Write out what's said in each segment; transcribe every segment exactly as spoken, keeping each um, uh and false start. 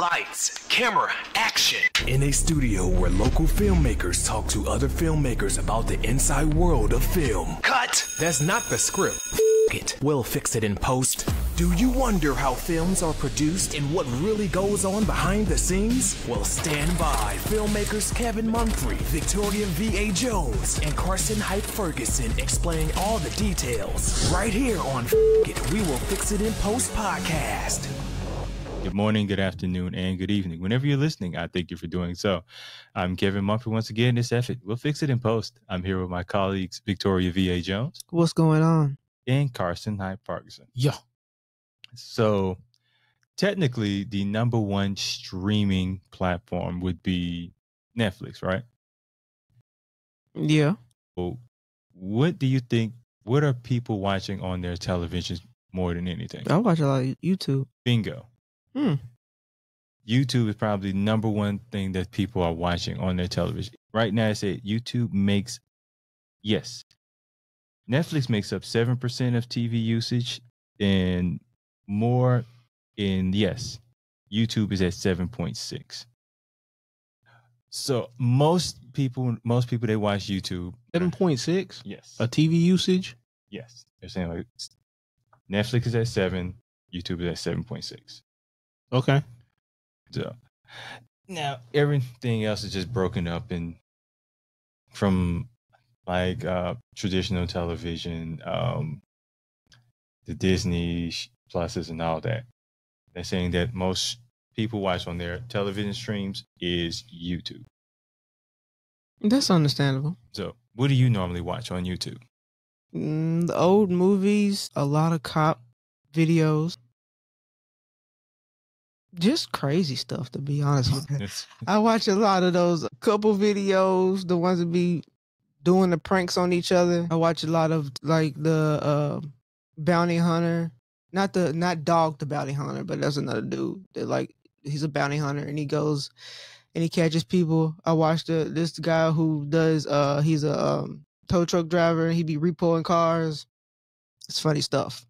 Lights, camera, action. In a studio where local filmmakers talk to other filmmakers about the inside world of film. Cut! That's not the script. F it. We'll fix it in post. Do you wonder how films are produced and what really goes on behind the scenes? Well, stand by. Filmmakers Kevin Mumphrey, Victoria V A. Jones, and Carson Hype Ferguson explain all the details. Right here on F It, We Will Fix It in Post podcast. Good morning, good afternoon, and good evening. Whenever you're listening, I thank you for doing so. I'm Kevin Mumphrey once again. It's F It. We'll fix it in post. I'm here with my colleagues, Victoria V A. Jones. What's going on? And Carson Hyde-Parkinson. Yo. So technically, the number one streaming platform would be Netflix, right? Yeah. Well, what do you think? What are people watching on their televisions more than anything? I watch a lot of YouTube. Bingo. Hmm. YouTube is probably the number one thing that people are watching on their television. Right now, I say YouTube makes, yes, Netflix makes up seven percent of T V usage and more in, yes, YouTube is at seven point six. So most people, most people, they watch YouTube. seven point six? Yes. A T V usage? Yes. They're saying like Netflix is at seven, YouTube is at seven point six. Okay. So now everything else is just broken up and from like uh, traditional television, um, the Disney pluses and all that. They're saying that most people watch on their television streams is YouTube. That's understandable. So what do you normally watch on YouTube? Mm, the old movies, a lot of cop videos. Just crazy stuff, to be honest with you. I watch a lot of those couple videos, the ones that be doing the pranks on each other. I watch a lot of like the uh, bounty hunter, not the not dog the bounty hunter, but there's another dude that like he's a bounty hunter and he goes and he catches people. I watched the, this guy who does uh he's a um, tow truck driver. He be repoing cars. It's funny stuff.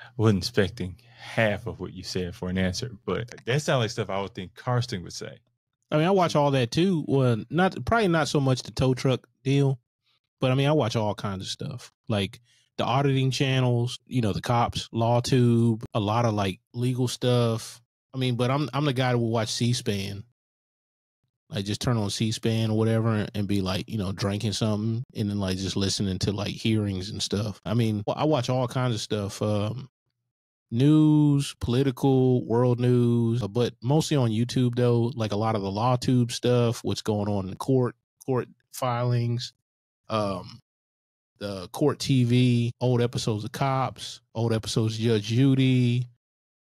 I wasn't expecting half of what you said for an answer, but that sounds like stuff I would think Carson would say. I mean, I watch all that too. Well, not probably not so much the tow truck deal, but I mean, I watch all kinds of stuff like the auditing channels, you know, the cops, LawTube, a lot of like legal stuff. I mean, but I'm I'm the guy that will watch C-SPAN. Like just turn on C-SPAN or whatever and be like, you know, drinking something and then like just listening to like hearings and stuff. I mean, I watch all kinds of stuff. Um, news, political, world news, but mostly on YouTube though, like a lot of the LawTube stuff, what's going on in the court, court filings, um, the court T V, old episodes of Cops, old episodes of Judge Judy,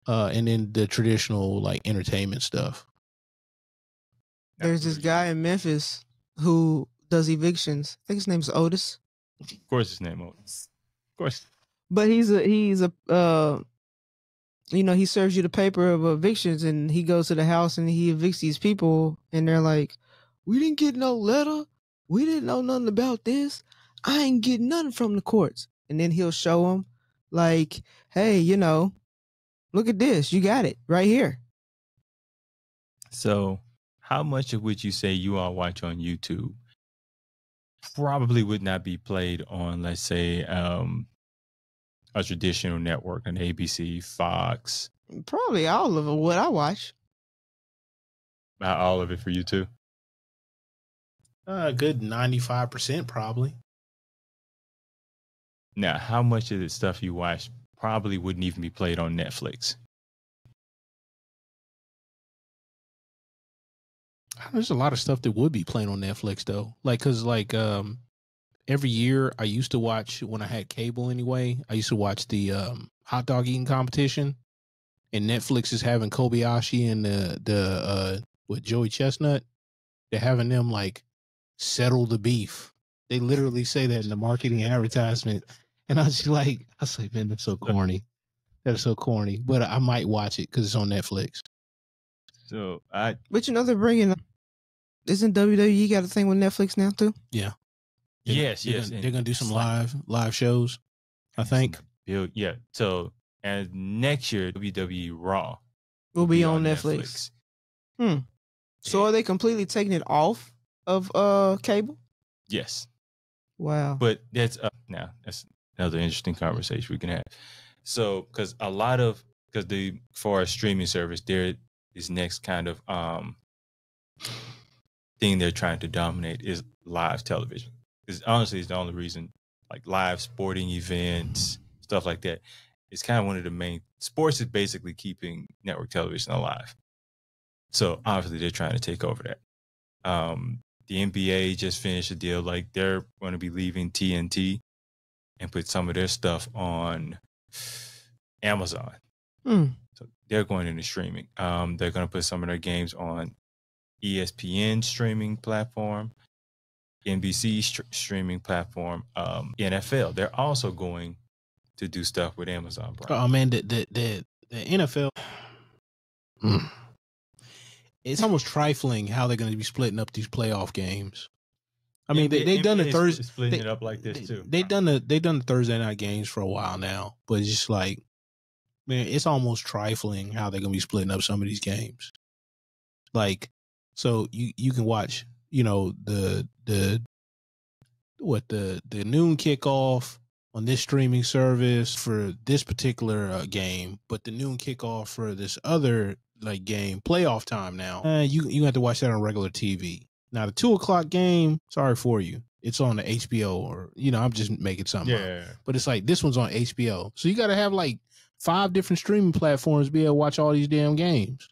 uh, and then the traditional like entertainment stuff. There's this guy in Memphis who does evictions. I think his name's Otis. Of course his name Otis. Of course. But he's a, he's a, uh, you know, he serves you the paper of evictions and he goes to the house and he evicts these people and they're like, we didn't get no letter. We didn't know nothing about this. I ain't getting nothing from the courts. And then he'll show them like, hey, you know, look at this. You got it right here. So how much of what you say you all watch on YouTube probably would not be played on, let's say, um, a traditional network, an A B C, Fox? Probably all of what I watch. Not all of it for you too? Uh, a good ninety-five percent probably. Now, how much of the stuff you watch probably wouldn't even be played on Netflix? There's a lot of stuff that would be playing on Netflix though. Like, cause like, um, every year I used to watch when I had cable anyway, I used to watch the, um, hot dog eating competition and Netflix is having Kobayashi and the, the, uh, with Joey Chestnut, they're having them like settle the beef. They literally say that in the marketing advertisement. And I was just like, I was like, man, that's so corny. That's so corny, but I might watch it cause it's on Netflix. So I, but you know, they're bringing, isn't W W E got a thing with Netflix now too? Yeah. They're, yes. They're yes. Gonna, they're going to do some live, live shows, I think. Yeah. So and next year, W W E Raw will be, be on, on Netflix. Netflix. Hmm. So yeah. Are they completely taking it off of uh cable? Yes. Wow. But that's uh, now that's another interesting conversation we can have. So because a lot of because the for our streaming service, there is next kind of um thing they're trying to dominate is live television. Is honestly is the only reason, like live sporting events, stuff like that. It's kind of one of the main sports is basically keeping network television alive. So obviously they're trying to take over that. Um, the N B A just finished a deal. Like they're going to be leaving T N T and put some of their stuff on Amazon. Mm. So they're going into streaming. Um, they're going to put some of their games on E S P N streaming platform, N B C st- streaming platform, um, N F L. They're also going to do stuff with Amazon Prime. Oh man, the the the, the N F L. Mm. It's almost trifling how they're going to be splitting up these playoff games. I mean, they've they done the Thursday splitting they, it up like this they, too. They've done the they done the Thursday night games for a while now, but it's just like, man, it's almost trifling how they're going to be splitting up some of these games. Like, so you you can watch, you know, the the what the the noon kickoff on this streaming service for this particular uh, game, but the noon kickoff for this other like game playoff time now. Uh, you you have to watch that on regular T V. Now the two o'clock game, sorry for you, it's on the H B O or you know I'm just making something yeah. up. But it's like this one's on H B O, so you got to have like five different streaming platforms to be able to watch all these damn games.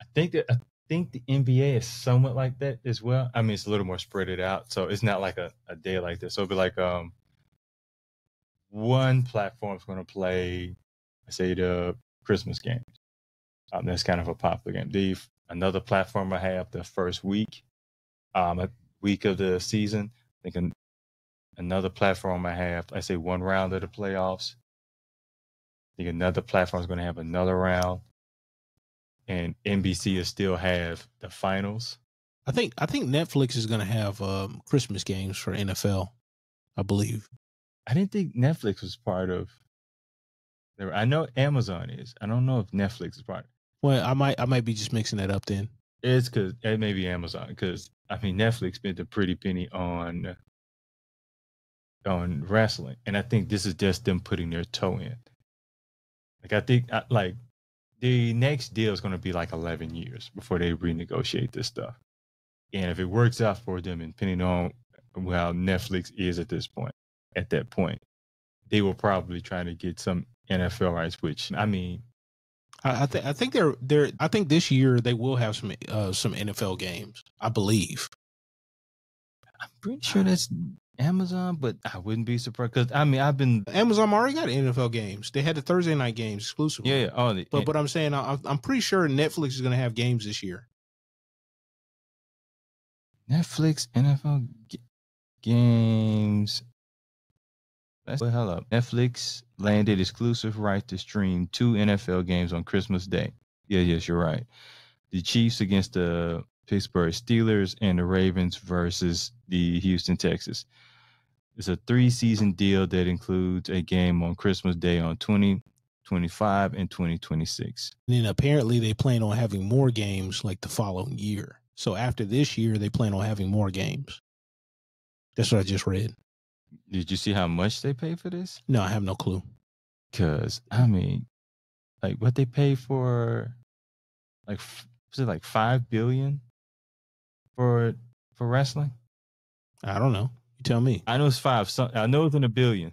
I think that I think the N B A is somewhat like that as well. I mean it's a little more spread it out, so it's not like a, a day like this. So it'll be like um. one platform's going to play, I say, the Christmas games. Um, that's kind of a popular game. The another platform I have the first week, um, a week of the season. I think an, another platform I have, I say, one round of the playoffs. I think another platform is going to have another round, and N B C will still have the finals. I think I think Netflix is going to have um, Christmas games for N F L, I believe. I didn't think Netflix was part of. There, I know Amazon is. I don't know if Netflix is part of. Well, I might, I might be just mixing that up then. It's because it may be Amazon. Because I mean, Netflix spent a pretty penny on on wrestling, and I think this is just them putting their toe in. Like I think, I, like the next deal is going to be like eleven years before they renegotiate this stuff. And if it works out for them, depending on how Netflix is at this point. At that point, they were probably trying to get some N F L rights. Which I mean, I, I think I think they're they're I think this year they will have some uh, some N F L games. I believe. I'm pretty sure that's Amazon, but I wouldn't be surprised because I mean I've been Amazon already got N F L games. They had the Thursday night games exclusively. Yeah, yeah. Oh, the, but but I'm saying I, I'm pretty sure Netflix is going to have games this year. Netflix N F L g- games. Well, hello. Netflix landed exclusive right to stream two N F L games on Christmas Day. Yeah, yes, you're right. The Chiefs against the Pittsburgh Steelers and the Ravens versus the Houston Texans. It's a three-season deal that includes a game on Christmas Day on twenty twenty-five and twenty twenty-six. And then apparently they plan on having more games like the following year. So after this year, they plan on having more games. That's what I just read. Did you see how much they pay for this? No, I have no clue. Because, I mean, like what they pay for, like, was it like five billion dollars for for wrestling? I don't know. You tell me. I know it's five. So, I know it's in a billion.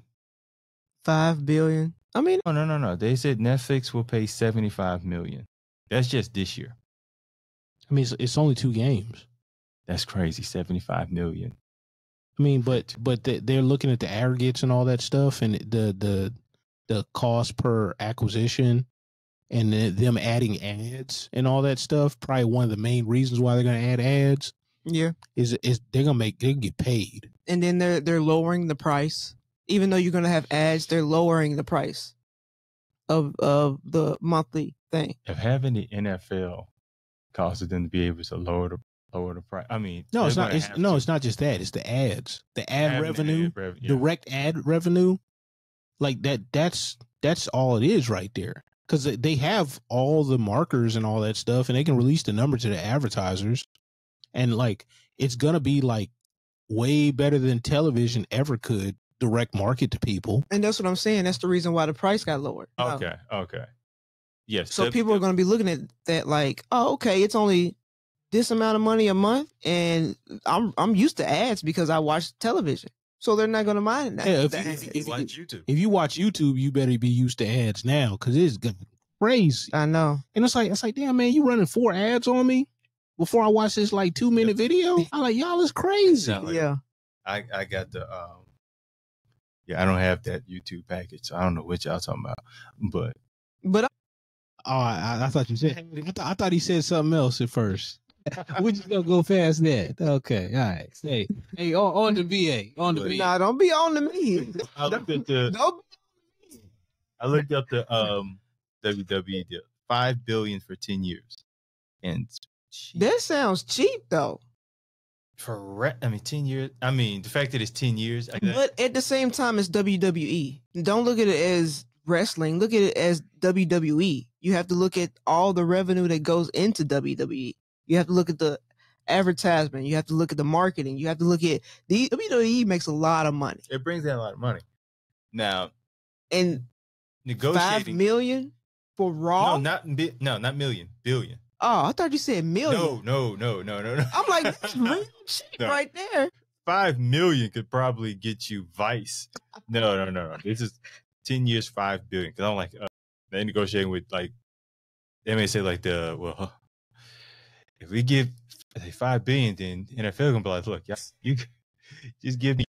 five billion dollars? I mean, no, no, no, no. They said Netflix will pay seventy-five million dollars. That's just this year. I mean, it's, it's only two games. That's crazy. seventy-five million dollars. I mean, but but they're looking at the aggregates and all that stuff, and the the the cost per acquisition, and the, them adding ads and all that stuff. Probably one of the main reasons why they're going to add ads. Yeah, is is they're going to make they get paid, and then they're they're lowering the price. Even though you're going to have ads, they're lowering the price of of the monthly thing. If having the N F L causes them to be able to lower the. Over the price. I mean, no, it's not. It's, no, to. It's not just that. It's the ads, the ad, ad revenue, ad revenue yeah. direct ad revenue, like that. That's that's all it is right there. because they have all the markers and all that stuff, and they can release the number to the advertisers. And like, it's going to be like way better than television ever could direct market to people. And that's what I'm saying. That's the reason why the price got lowered. Okay. Oh. Okay. Yes. So people are going to be looking at that like, oh, okay, it's only this amount of money a month, and I'm I'm used to ads because I watch television. So they're not going to mind that. Yeah, if, if, if, if, like YouTube. If you watch YouTube, you better be used to ads now, because it's crazy. I know. And it's like, it's like, damn, man, you running four ads on me before I watch this like two minute yeah. video. I'm like, y'all is crazy. Like, yeah. I, I got the, um, yeah, I don't have that YouTube package. So I don't know what y'all talking about, but. But. I oh, I, I thought you said, I, th I thought he said something else at first. We're just gonna go past that. Okay, all right. Hey, hey, on, on the V A, on the V A. Nah, don't be on to me. I looked at the. Don't be. I looked up the um W W E deal, five billion for ten years, and geez. That sounds cheap though. Correct. I mean, ten years. I mean, the fact that it's ten years. I but at the same time, it's W W E. Don't look at it as wrestling. Look at it as W W E. You have to look at all the revenue that goes into W W E. You have to look at the advertisement. You have to look at the marketing. You have to look at the W W E makes a lot of money. It brings in a lot of money. Now, and negotiating five million for Raw? No, not no, not million, billion. Oh, I thought you said million. No, no, no, no, no, no. I'm like, that's real shit no. right there. five million could probably get you Vice. No, no, no, no. This is ten years, five billion. Cuz I'm like uh, they negotiating with like they may say like the well huh, if we give five billion, then N F L gonna be like, look, you just give me